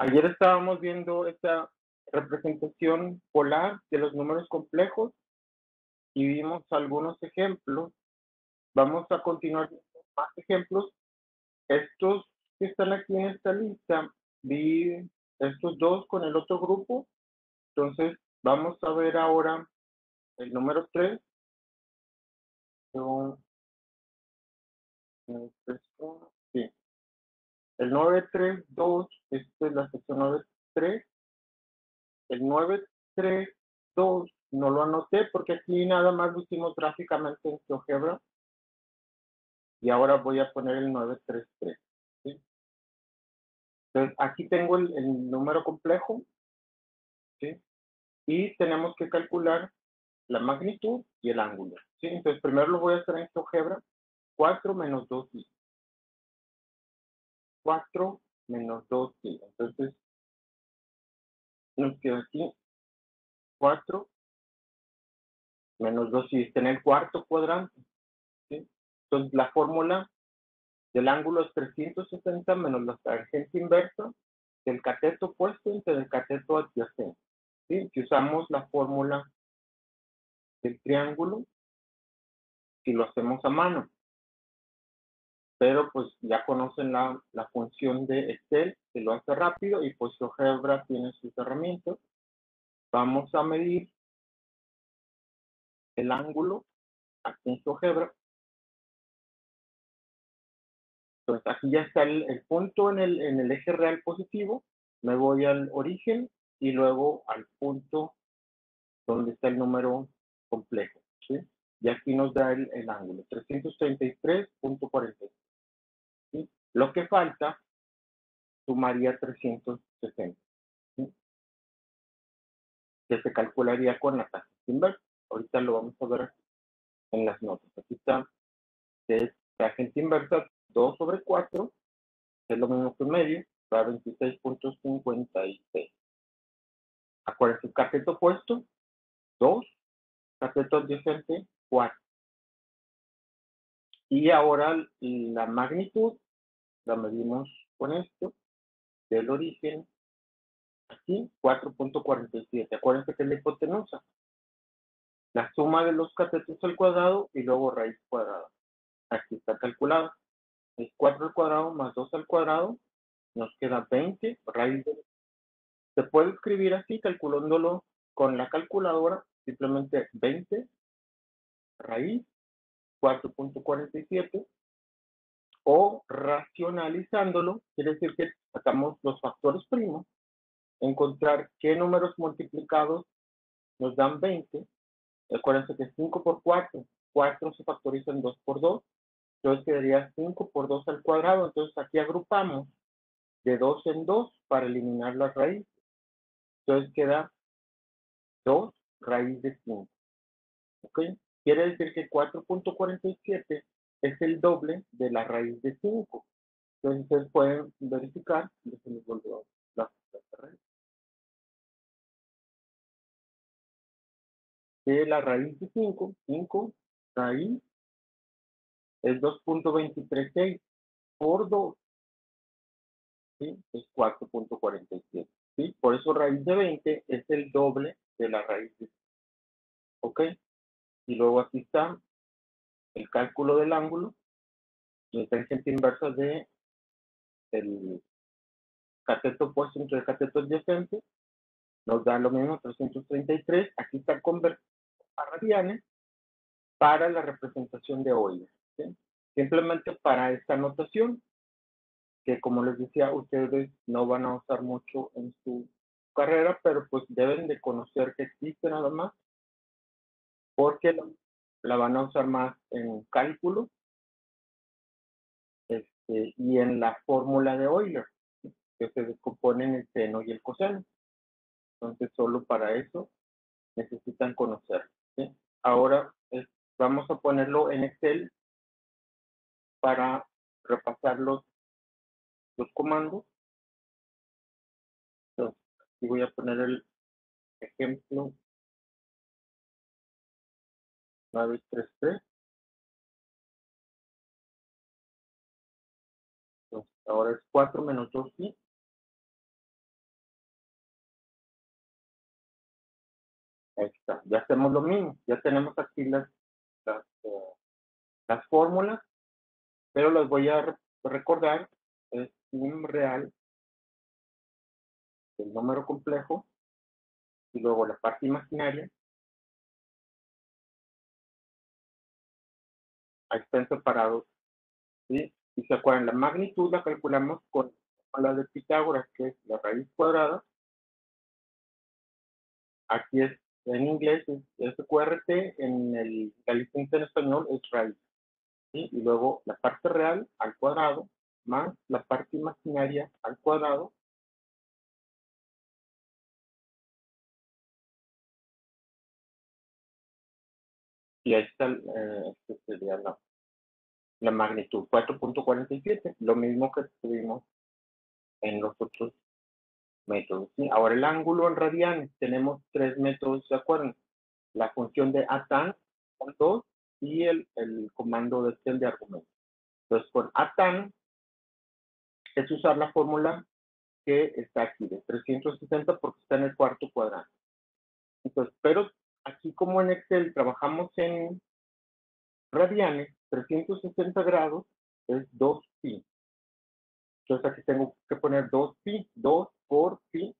Ayer estábamos viendo esta representación polar de los números complejos y vimos algunos ejemplos. Vamos a continuar viendo más ejemplos. Estos que están aquí en esta lista, vi estos dos con el otro grupo. Entonces, vamos a ver ahora el número 3. Sí. El 932, esta es la sección 9.3. El 932 no lo anoté porque aquí nada más lo hicimos gráficamente en GeoGebra. Y ahora voy a poner el 933. ¿Sí? Entonces, aquí tengo el número complejo. ¿Sí? Y tenemos que calcular la magnitud y el ángulo. ¿Sí? Entonces, primero lo voy a hacer en GeoGebra. 4 menos 2i. 4 menos 2i. Entonces, nos queda aquí 4 menos 2i. Está en el cuarto cuadrante. ¿Sí? Entonces, la fórmula del ángulo es 360 menos la tangente inversa del cateto opuesto entre el cateto adyacente. ¿Sí? Si usamos la fórmula del triángulo, si lo hacemos a mano. Pero pues ya conocen la función de Excel, que lo hace rápido, y pues GeoGebra tiene sus herramientas. Vamos a medir el ángulo aquí en GeoGebra. Entonces, aquí ya está el punto en el eje real positivo. Me voy al origen y luego al punto donde está el número complejo. ¿Sí? Y aquí nos da el ángulo, 333.40. ¿Sí? Lo que falta sumaría 360. ¿Sí? Que se calcularía con la tasa inversa. Ahorita lo vamos a ver en las notas. Aquí está, que es tangente inversa. 2 sobre 4, que es lo mismo que medio, da 26.56. Acuérdense, cateto opuesto, 2, cateto adyacente, 4. Y ahora la magnitud, la medimos con esto, del origen, aquí, 4.47. Acuérdense que es la hipotenusa. La suma de los catetos al cuadrado y luego raíz cuadrada. Aquí está calculado. Es 4 al cuadrado más 2 al cuadrado, nos queda 20 raíz de 2. Se puede escribir así, calculándolo con la calculadora, simplemente 20 raíz 4.47, o racionalizándolo, quiere decir que sacamos los factores primos, encontrar qué números multiplicados nos dan 20. Acuérdense que 5 por 4, 4 se factorizan 2 por 2, entonces quedaría 5 por 2 al cuadrado. Entonces aquí agrupamos de 2 en 2 para eliminar las raíces. Entonces queda 2 raíz de 5. ¿Ok? Quiere decir que 4.47 es el doble de la raíz de 5. Entonces ustedes pueden verificar. Déjenme volver a la raíz. De la raíz de 5, 5 raíz es 2.236 por 2, ¿sí? Es 4.47, ¿sí? Por eso raíz de 20 es el doble de la raíz de 5, ¿ok? Y luego aquí está el cálculo del ángulo, la tangente inversa del cateto opuesto entre el cateto adyacente, nos da lo mismo, 333, aquí está convertido a radianes para la representación de hoy. ¿Sí? Simplemente para esta anotación, que como les decía, ustedes no van a usar mucho en su carrera, pero pues deben de conocer que existe nada más, porque la van a usar más en cálculo y en la fórmula de Euler, ¿sí? Que se descomponen el seno y el coseno. Entonces solo para eso necesitan conocer. ¿Sí? Ahora vamos a ponerlo en Excel para repasar los comandos. Entonces, aquí voy a poner el ejemplo 933. Entonces, ahora es 4 menos 2i. ya hacemos lo mismo, ya tenemos aquí las fórmulas, pero las voy a recordar. Es un real, el número complejo, y luego la parte imaginaria. Ahí están separados, ¿sí? Y se acuerdan, la magnitud la calculamos con la de Pitágoras, que es la raíz cuadrada. Aquí es, en inglés es SQRT, en la licencia en español es raíz, ¿sí? Y luego la parte real al cuadrado, más la parte imaginaria al cuadrado. Y ahí está, sería la magnitud, 4.47, lo mismo que tuvimos en los otros métodos, ¿sí? Ahora el ángulo en radianes, tenemos tres métodos, ¿se acuerdan? La función de ATAN, con 2, y el comando de Excel de argumento. Entonces, con ATAN es usar la fórmula que está aquí, de 360, porque está en el cuarto cuadrante. Entonces, pero aquí como en Excel trabajamos en radianes, 360 grados es 2pi. Entonces aquí tengo que poner 2pi, 2 por pi.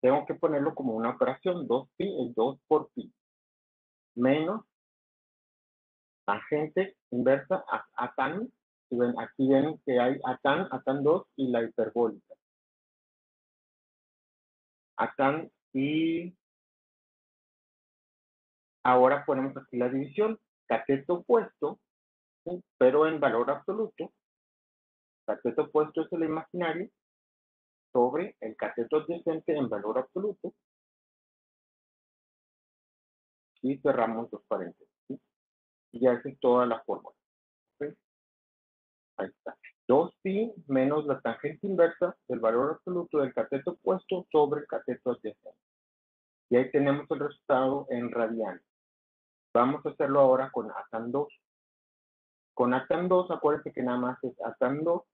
Tengo que ponerlo como una operación, 2pi es 2 por pi. Menos tangente inversa a ATAN. Si ven, aquí ven que hay ATAN, ATAN2 y la hiperbólica. ATAN y... Ahora ponemos aquí la división, cateto opuesto, ¿sí? Pero en valor absoluto. Cateto opuesto es el imaginario sobre el cateto adyacente en valor absoluto. Y cerramos los paréntesis, ¿sí? Y ya esa es toda la fórmula, ¿sí? Ahí está. 2pi menos la tangente inversa del valor absoluto del cateto opuesto sobre el cateto adyacente. Y ahí tenemos el resultado en radianes. Vamos a hacerlo ahora con ATAN2. Con ATAN2, acuérdense que nada más es ATAN2.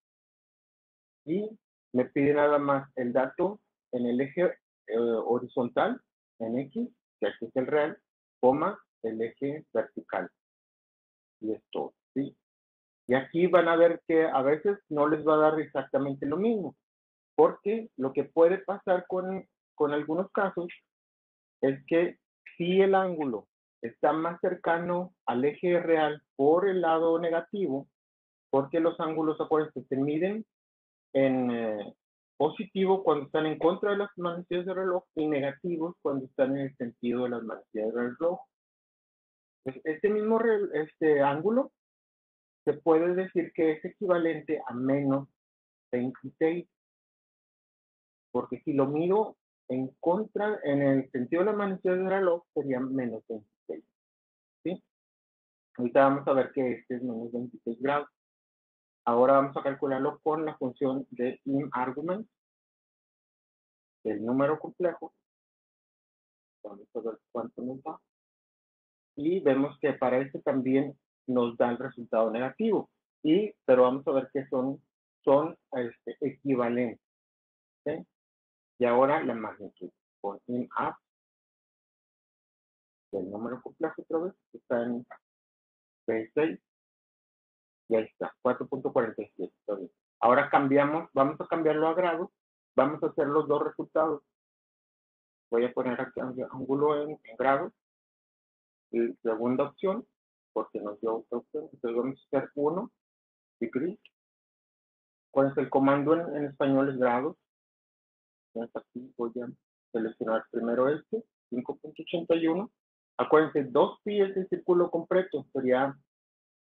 Y me pide nada más el dato en el eje horizontal, en X, que aquí es el real, coma el eje vertical. Y esto, ¿sí? Y aquí van a ver que a veces no les va a dar exactamente lo mismo. Porque lo que puede pasar con algunos casos es que si el ángulo está más cercano al eje real por el lado negativo, porque los ángulos, acuérdense, se miden en positivo cuando están en contra de las manecillas del reloj y negativos cuando están en el sentido de las manecillas del reloj. Pues este mismo ángulo se puede decir que es equivalente a menos 26, porque si lo mido en contra, en el sentido de la manecilla del reloj, serían menos 26. ¿Sí? Ahorita vamos a ver que este es menos 26 grados. Ahora vamos a calcularlo con la función de IMArgument, el número complejo. Vamos a ver cuánto nos da. Y vemos que para este también nos da el resultado negativo. Pero vamos a ver que son equivalentes. ¿Sí? Y ahora la magnitud, con IMAP, el número complejo otra vez, está en 26, y ahí está, 4.47, está bien. Ahora cambiamos, vamos a cambiarlo a grados, vamos a hacer los dos resultados. Voy a poner aquí ángulo en grados, y segunda opción, porque nos dio otra opción, entonces vamos a hacer 1, y gris. ¿Cuál es el comando en español? Es grados. Aquí voy a seleccionar primero este, 5.81. Acuérdense, 2pi es el círculo completo, sería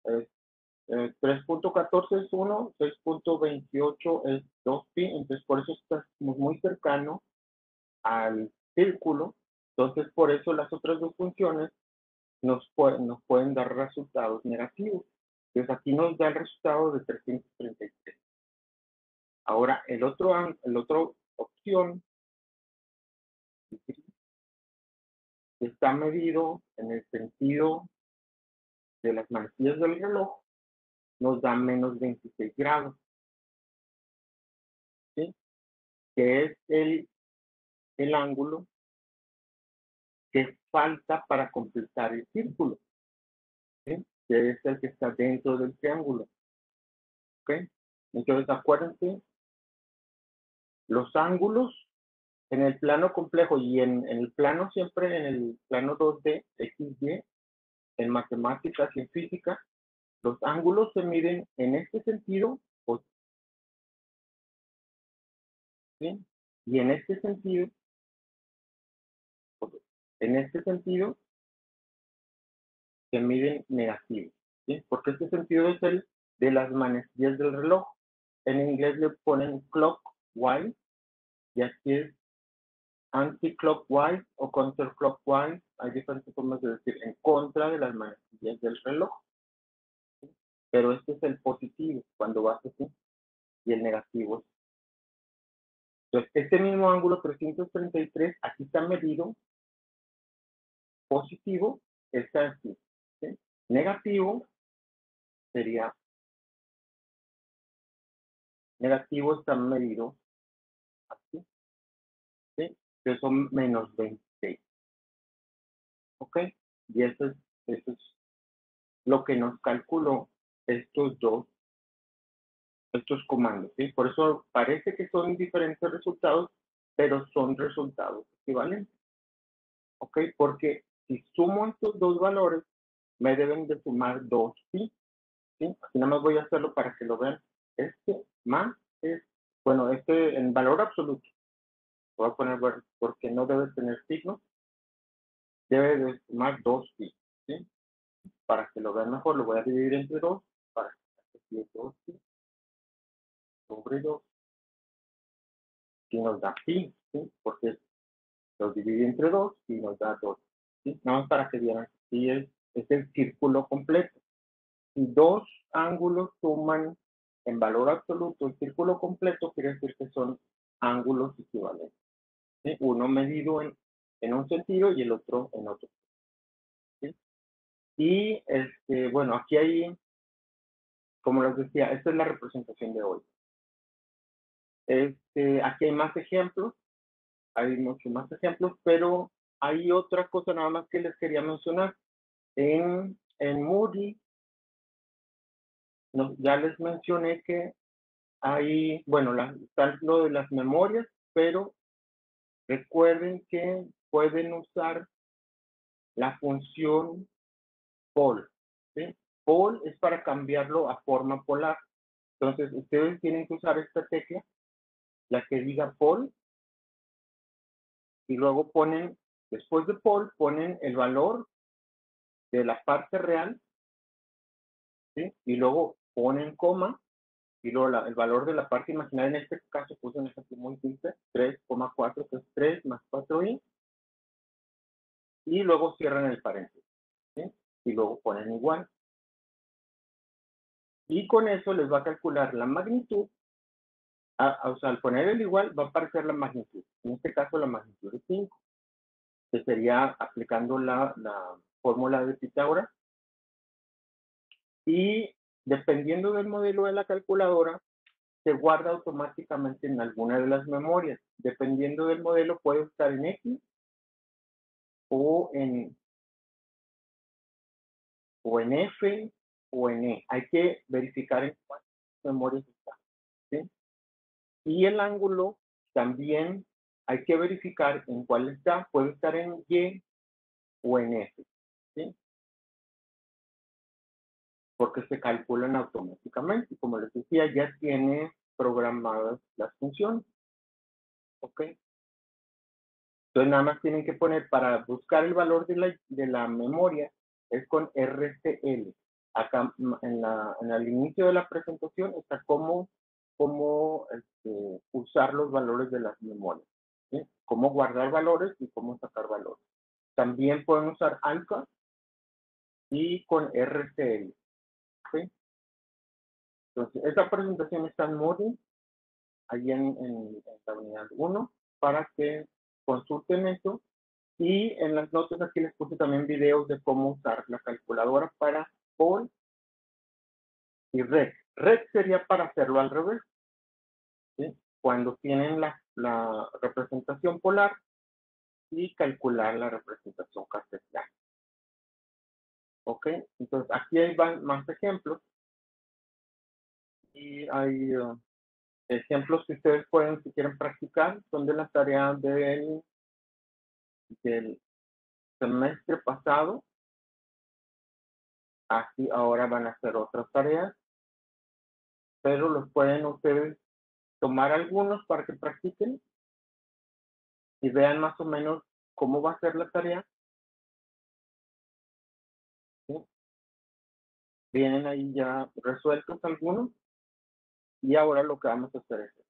3.14 es 1, 6.28 es 2pi, entonces por eso está muy cercano al círculo. Entonces por eso las otras dos funciones nos pueden dar resultados negativos. Entonces aquí nos da el resultado de 333. Ahora el otro opción está medido en el sentido de las manecillas del reloj, nos da menos 26 grados, ¿sí? Que es el ángulo que falta para completar el círculo, ¿sí? Que es el que está dentro del triángulo. ¿Okay? Entonces, acuérdense, los ángulos en el plano complejo y en el plano, siempre en el plano 2D, XY, en matemáticas y en física, los ángulos se miden en este sentido, ¿sí? Y en este sentido, se miden negativos, ¿sí? Porque este sentido es el de las manecillas del reloj. En inglés le ponen clockwise, y aquí es anti-clockwise o counter-clockwise. Hay diferentes formas de decir, en contra de las manecillas del reloj. ¿Sí? Pero este es el positivo, cuando vas así, y el negativo es. Entonces, este mismo ángulo 333, aquí está medido positivo, está así, ¿sí? Negativo sería, negativo está medido aquí, ¿sí? Que son menos 26. ¿Ok? Y eso es lo que nos calculó estos comandos, ¿sí? Por eso parece que son diferentes resultados, pero son resultados equivalentes. ¿Ok? Porque si sumo estos dos valores, me deben de sumar 2pi, ¿sí? Aquí nada más voy a hacerlo para que lo vean. Este más es, bueno, este en valor absoluto. Voy a poner, bueno, porque no debe tener signos. Debe de sumar 2pi, ¿sí? Para que lo vean mejor, lo voy a dividir entre 2, para que quede 2pi. Sobre 2, que nos da pi, ¿sí? Porque lo divide entre 2 y nos da 2, ¿sí? Nada más para que vean, sí, es el círculo completo. Si dos ángulos suman en valor absoluto el círculo completo, quiere decir que son ángulos equivalentes, ¿sí? Uno medido en un sentido y el otro en otro, ¿sí? Y bueno, aquí hay, como les decía, esta es la representación de hoy. Aquí hay más ejemplos, hay muchos más ejemplos, pero hay otra cosa nada más que les quería mencionar. En Moodle, ya les mencioné que hay, bueno, está lo de las memorias, pero recuerden que pueden usar la función Pol, ¿sí? Pol es para cambiarlo a forma polar. Entonces, ustedes tienen que usar esta tecla, la que diga Pol, y luego ponen, después de Pol, ponen el valor de la parte real, ¿sí? Y luego ponen coma, y luego el valor de la parte imaginaria. En este caso puse un ejemplo muy simple, 3,4, que es 3 más 4i, y luego cierran el paréntesis, ¿sí? Y luego ponen igual. Y con eso les va a calcular la magnitud. O sea, al poner el igual va a aparecer la magnitud. En este caso la magnitud es 5, que sería aplicando la fórmula de Pitágoras. Y dependiendo del modelo de la calculadora, se guarda automáticamente en alguna de las memorias. Dependiendo del modelo puede estar en X o en F o en E. Hay que verificar en cuántas memorias está, ¿sí? Y el ángulo también hay que verificar en cuál está. Puede estar en Y o en F, ¿sí? Porque se calculan automáticamente. Como les decía, ya tiene programadas las funciones. ¿Ok? Entonces nada más tienen que poner, para buscar el valor de la memoria, es con RCL. Acá en el inicio de la presentación está cómo usar los valores de las memorias, ¿sí? Cómo guardar valores y cómo sacar valores. También pueden usar alca y con RCL, ¿sí? Entonces, esta presentación está en Moodle, ahí en la unidad 1, para que consulten eso. Y en las notas aquí les puse también videos de cómo usar la calculadora para Pol y Red. Red sería para hacerlo al revés, ¿sí? Cuando tienen la representación polar y calcular la representación cartesiana. ¿Ok? Entonces, aquí hay más ejemplos. Y hay ejemplos que ustedes pueden, si quieren practicar, son de la tarea del semestre pasado. Así ahora van a hacer otras tareas, pero los pueden ustedes tomar algunos para que practiquen y vean más o menos cómo va a ser la tarea. ¿Sí? Vienen ahí ya resueltos algunos y ahora lo que vamos a hacer es